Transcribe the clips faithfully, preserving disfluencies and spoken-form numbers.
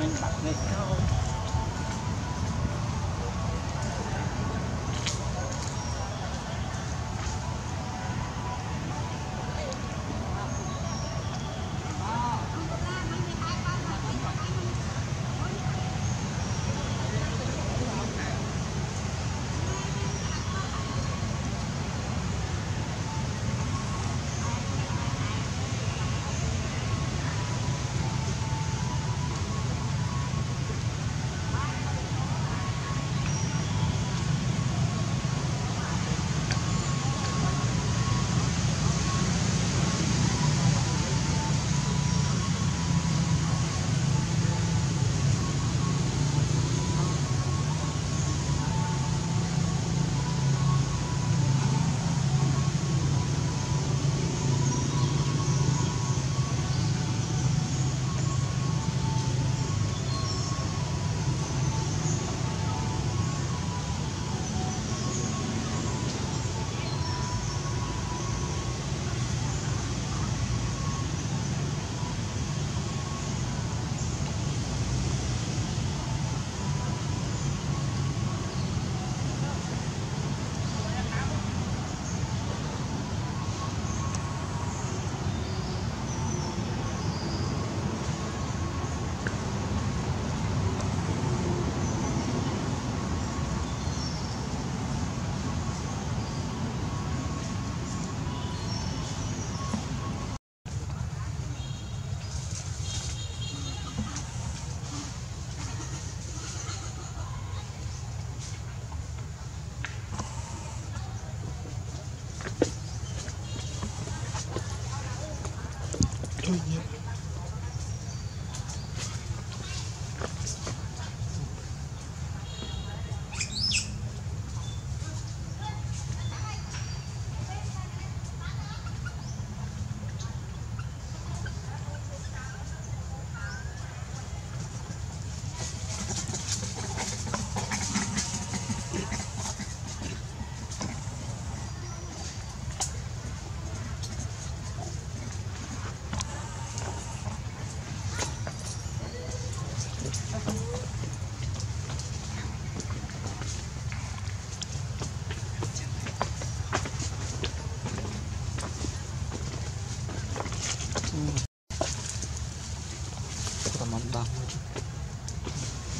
mình bắt người sau.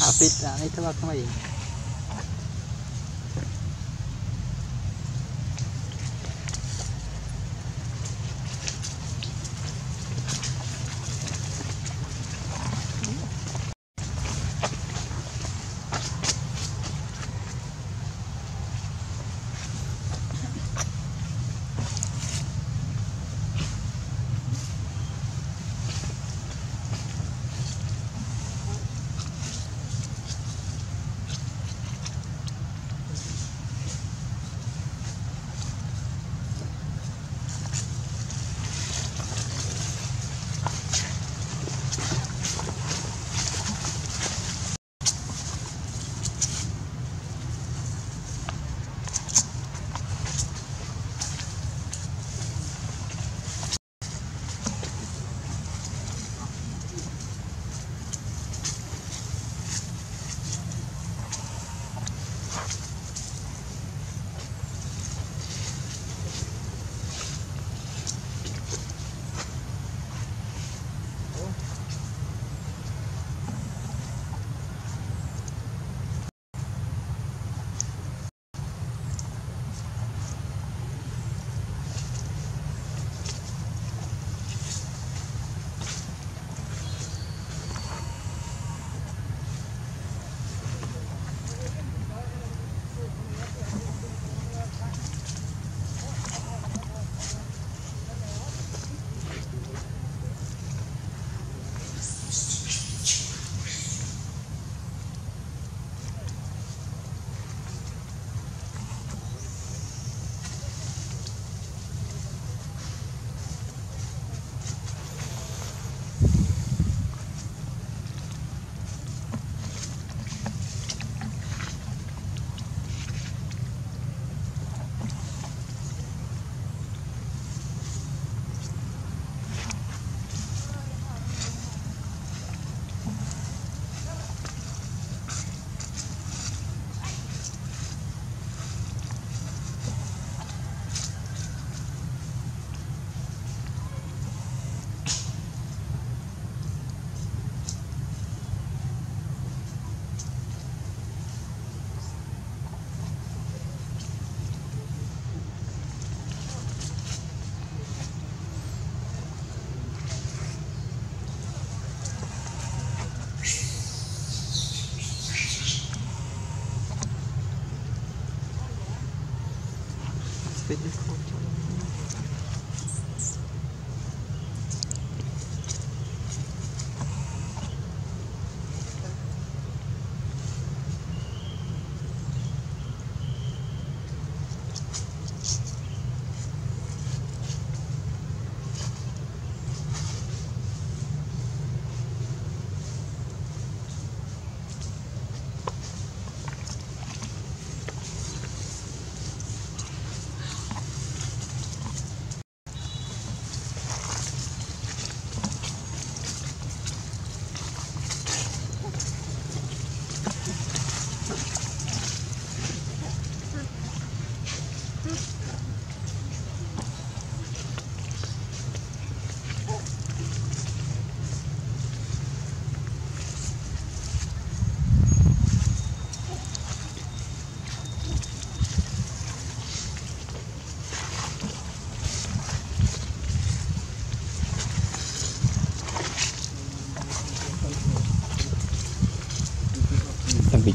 Apit na ito wag na may. Bị